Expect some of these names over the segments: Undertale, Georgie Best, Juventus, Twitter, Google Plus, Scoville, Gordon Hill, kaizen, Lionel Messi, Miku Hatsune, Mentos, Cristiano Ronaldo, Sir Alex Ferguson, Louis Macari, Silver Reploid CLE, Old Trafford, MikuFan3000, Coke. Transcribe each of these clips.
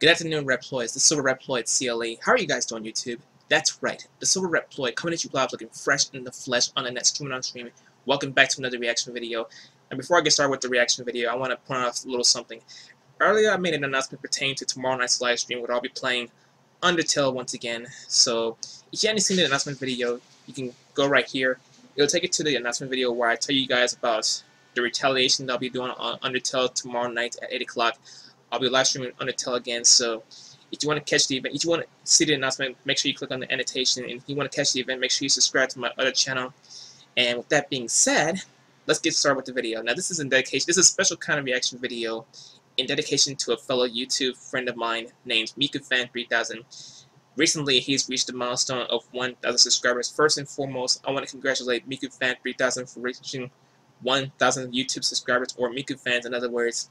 Good afternoon, Reploids. The Silver Reploid CLE. How are you guys doing, YouTube? That's right, the Silver Reploid coming at you live, looking fresh in the flesh on the next stream and on stream. Welcome back to another reaction video. And before I get started with the reaction video, I want to point out a little something. Earlier, I made an announcement pertaining to tomorrow night's live stream, where I'll be playing Undertale once again. So if you haven't seen the announcement video, you can go right here. It'll take you to the announcement video where I tell you guys about the retaliation that I'll be doing on Undertale tomorrow night at 8 o'clock. I'll be live streaming Undertale again, so if you want to catch the event, if you want to see the announcement, make sure you click on the annotation, and if you want to catch the event, make sure you subscribe to my other channel. And with that being said, let's get started with the video. Now, this is in dedication. This is a special kind of reaction video in dedication to a fellow YouTube friend of mine named MikuFan3000. Recently, he's reached the milestone of 1,000 subscribers. First and foremost, I want to congratulate MikuFan3000 for reaching 1,000 YouTube subscribers, or MikuFans in other words.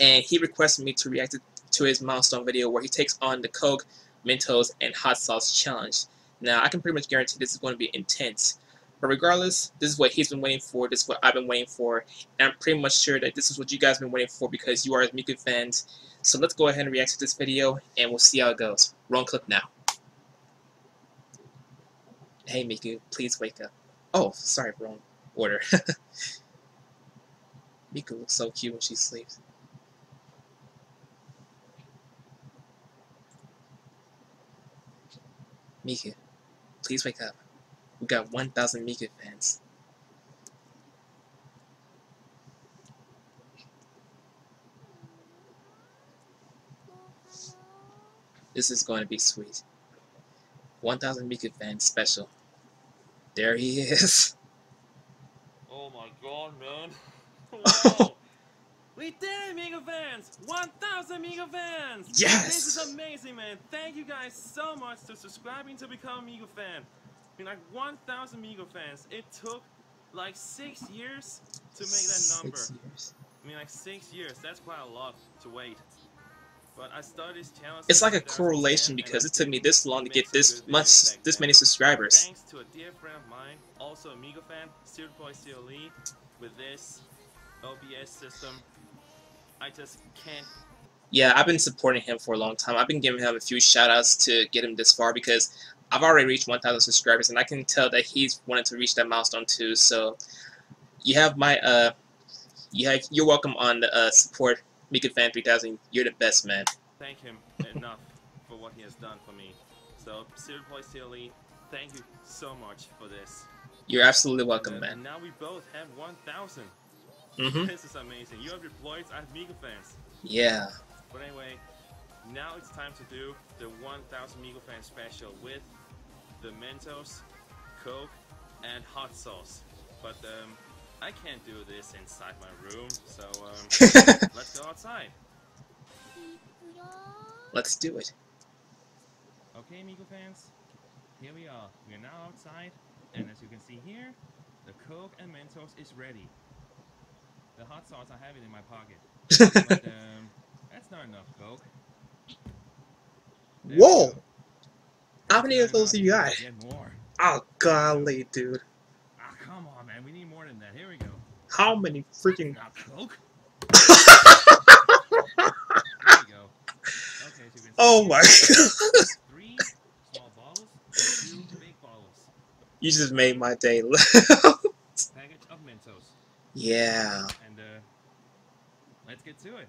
And he requested me to react to his milestone video where he takes on the Coke, Mentos, and Hot Sauce Challenge. Now, I can pretty much guarantee this is going to be intense. But regardless, this is what he's been waiting for, this is what I've been waiting for, and I'm pretty much sure that this is what you guys have been waiting for because you are Miku fans. So let's go ahead and react to this video, and we'll see how it goes. Wrong clip now. Hey Miku, please wake up. Oh, sorry, wrong order. Miku looks so cute when she sleeps. Miku, please wake up. We got 1,000 Miku fans. This is going to be sweet. 1,000 Miku fans special. There he is. Oh my god, man. Wow. We did it, Miku fans! 1,000 Miku fans! Yes! This is amazing, man. Thank you guys so much for subscribing to become a Miku fan. I mean, like 1,000 Miku fans. It took like 6 years to make that number. 6 years. I mean, like 6 years. That's quite a lot to wait. But I started this challenge. It's like a correlation because it took me this long to get this many subscribers. Thanks to a dear friend of mine, also a Miku fan, Silver Reploid CLE, with this OBS system. I just can't. Yeah, I've been supporting him for a long time. I've been giving him a few shout-outs to get him this far because I've already reached 1,000 subscribers, and I can tell that he's wanted to reach that milestone too. So you have my you're welcome on the support, MikuFan3000. You're the best, man. Thank him enough for what he has done for me. So Silver Reploid CLE, thank you so much for this. You're absolutely welcome, man. And now we both have 1,000. Mm-hmm. This is amazing. You have Reploids, I have Miku fans. Yeah. But anyway, now it's time to do the 1,000 Miku fan special with the Mentos, Coke, and hot sauce. But I can't do this inside my room, so let's go outside. Let's do it. Okay, Miku fans, here we are. We are now outside, and as you can see here, the Coke and Mentos is ready. The hot sauce, I have it in my pocket. But that's not enough Coke. There. Whoa! How many of those do you got? More. Oh, golly, dude. Oh, come on, man. We need more than that. Here we go. How many freaking... Not Coke? There we go. Okay, so oh, my God. 3 small bottles and 2 big bottles. You just made my day. Package of Mentos. Yeah. And let's get to it.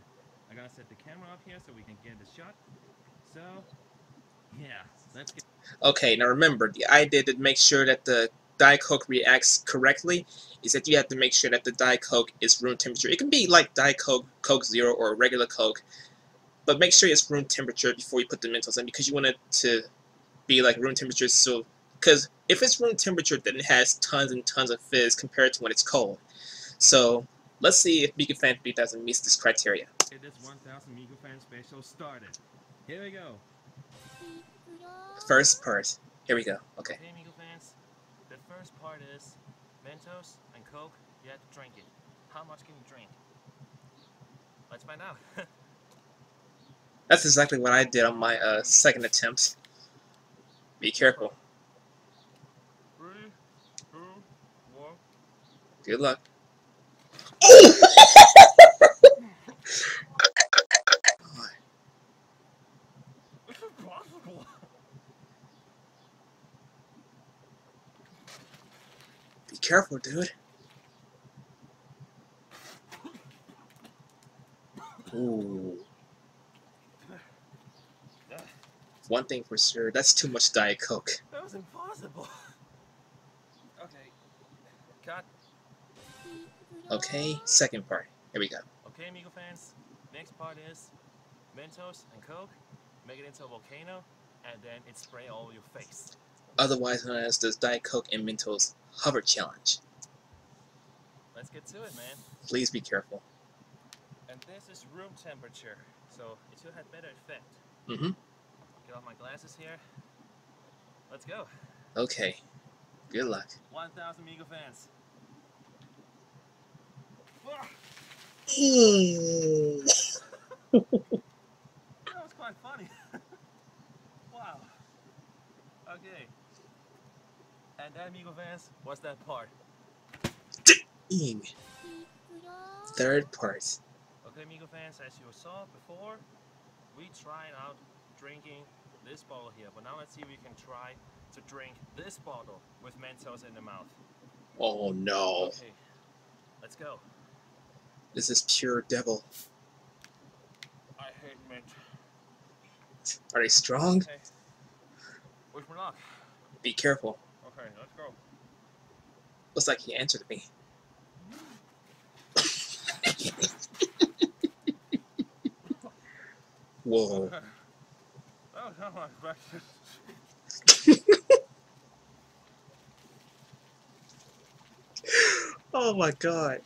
I gotta set the camera up here so we can get the shot. So yeah, let's get. Okay, now remember, the idea to make sure that the Diet Coke reacts correctly is that you have to make sure that the Diet Coke is room temperature. It can be like Diet Coke, Coke Zero, or regular Coke, but make sure it's room temperature before you put the Mentos in because you want it to be like room temperature. So, because if it's room temperature, then it has tons and tons of fizz compared to when it's cold. So let's see if MikuFan3000 meets this criteria. Get this 1,000 MikuFan special started. Here we go. First part. Here we go. Okay. Hey Miku fans, the first part is Mentos and Coke. You have to drink it. How much can you drink? Let's find out. That's exactly what I did on my second attempt. Be careful. 3, 2, 1. Good luck. Oh! Be careful, dude. Ooh. One thing for sure, that's too much Diet Coke. That was impossible. Okay. Cut. Okay, second part. Here we go. Okay, Miku fans. Next part is Mentos and Coke, make it into a volcano, and then it spray all your face. Otherwise known as the Diet Coke and Mentos Hover Challenge. Let's get to it, man. Please be careful. And this is room temperature, so it should have better effect. Mm-hmm. Get off my glasses here. Let's go. Okay. Good luck. 1,000 Miku fans. That was quite funny. Wow. Okay. And that, Miku fans, was that part. Third part. Okay, Miku fans, as you saw before, we tried out drinking this bottle here, but now let's see if we can try to drink this bottle with Mentos in the mouth. Oh no. Okay, let's go. This is pure devil. I hate Mentos. Are they strong? Okay. Wish me luck. Be careful. Okay, let's go. Looks like he answered me. Whoa. Okay. Oh my god.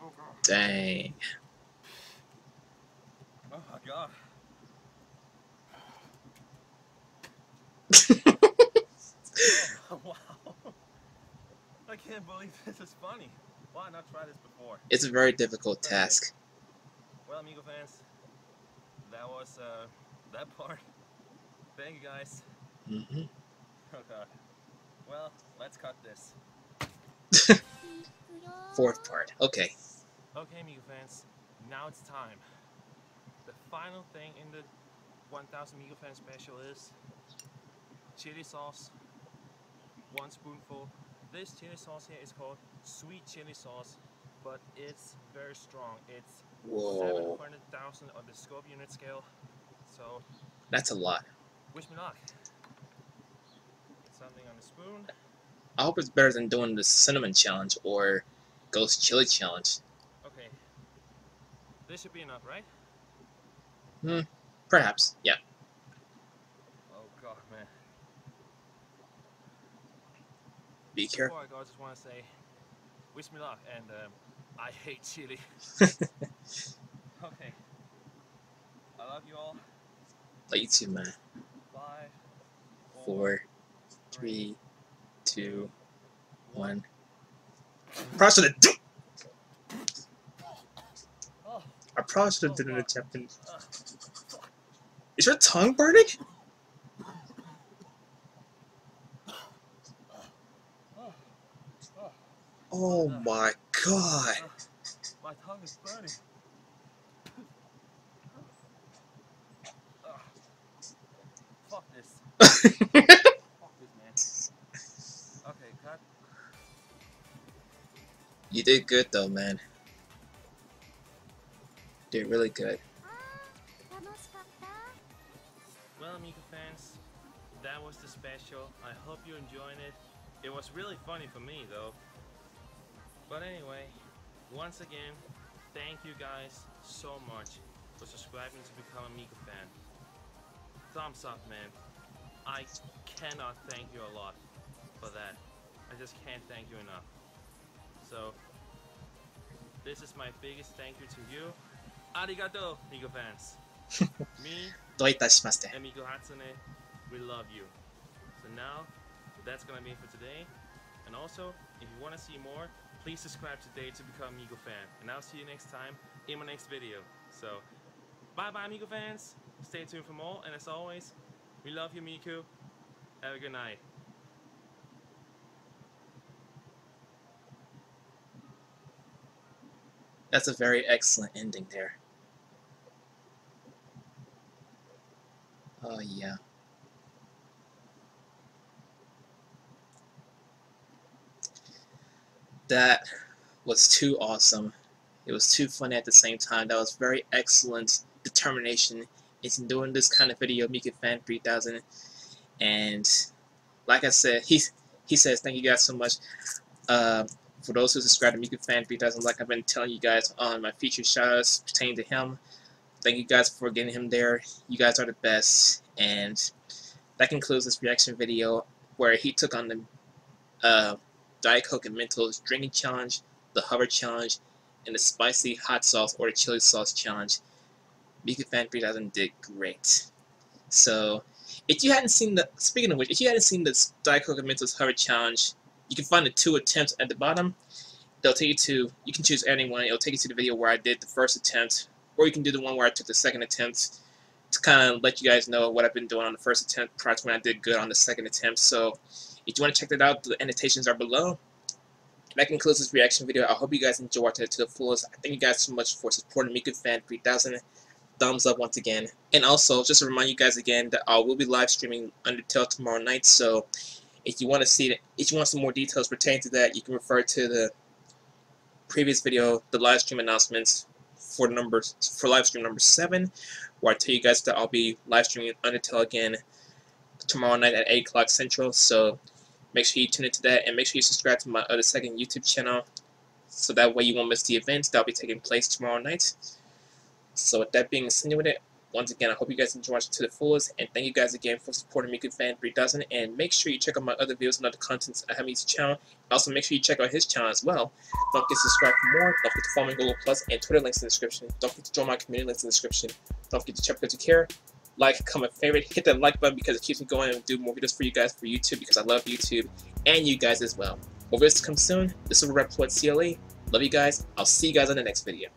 Oh god. Dang. Oh my god. Oh, wow. I can't believe this is funny. Why not try this before? It's a very difficult task. Well, Miku fans, that was that part. Thank you guys. Mm-hmm. Oh god. Well, let's cut this. Fourth part. Okay. Okay, Miku fans. Now it's time. The final thing in the 1,000 Miku fan special is chili sauce. 1 spoonful. This chili sauce here is called sweet chili sauce, but it's very strong. It's 700,000 on the Scoville unit scale, so that's a lot. Wish me luck. Something on the spoon. I hope it's better than doing the cinnamon challenge or ghost chili challenge. Okay, this should be enough, right? Hmm, perhaps. Yeah. Oh god, man. Be careful. Before I go, I just want to say, wish me luck, and I hate chili. Okay. I love you all. Love you too, man. 5, 4, 3, 2, 1. Probably should have done it. I probably should have done it in Japanese. Is your tongue burning? Oh my god. My tongue is burning. Fuck this. Fuck this, man. Okay, cut. You did good though, man. Did really good. Well, Miku fans, that was the special. I hope you're enjoying it. It was really funny for me though. But anyway, once again, thank you guys so much for subscribing to become a Miku fan. Thumbs up, man. I cannot thank you a lot for that. I just can't thank you enough. So, this is my biggest thank you to you. Arigato, Miku fans. Me and Miku Hatsune, we love you. So now, that's gonna be it for today. And also, if you want to see more, please subscribe today to become a Miku fan, and I'll see you next time in my next video. So, bye-bye Miku fans, stay tuned for more, and as always, we love you Miku, have a good night. That's a very excellent ending there. Oh yeah. That was too awesome. It was too funny at the same time. That was very excellent determination in doing this kind of video, MikuFan3000. And like I said, he says thank you guys so much for those who subscribe to MikuFan3000. Like I've been telling you guys on my feature shoutouts pertaining to him, thank you guys for getting him there. You guys are the best. And that concludes this reaction video where he took on the Diet Coke and Mentos drinking challenge, the hover challenge, and the spicy hot sauce or the chili sauce challenge. MikuFan3000 did great. So, if you hadn't seen the, speaking of which, if you hadn't seen the Diet Coke and Mentos hover challenge, you can find the 2 attempts at the bottom. They'll take you to, you can choose anyone. It'll take you to the video where I did the first attempt, or you can do the one where I took the second attempt to kind of let you guys know what I've been doing on the first attempt prior to when I did good on the second attempt. So, if you want to check that out, the annotations are below. That concludes this reaction video. I hope you guys enjoy it to the fullest. Thank you guys so much for supporting MikuFan3000. Thumbs up once again. And also, just to remind you guys again that I will be live streaming Undertale tomorrow night. So, if you want to see, if you want some more details pertaining to that, you can refer to the previous video, the live stream announcements for numbers for live stream number 7, where I tell you guys that I'll be live streaming Undertale again tomorrow night at 8 o'clock Central. So, make sure you tune into that, and make sure you subscribe to my other second YouTube channel so that way you won't miss the events that will be taking place tomorrow night. So with that being insinuated, once again, I hope you guys enjoyed it to the fullest, and thank you guys again for supporting MikuFan3000, and make sure you check out my other videos and other contents I have on his channel. Also, make sure you check out his channel as well. Don't forget to subscribe for more. Don't forget to follow me on Google Plus and Twitter, links in the description. Don't forget to join my community, links in the description. Don't forget to check out your care. Like, comment, favorite, hit that like button because it keeps me going and do more videos for you guys for YouTube because I love YouTube and you guys as well. More videos to come soon. This is Silver Reploid CLE. Love you guys. I'll see you guys on the next video.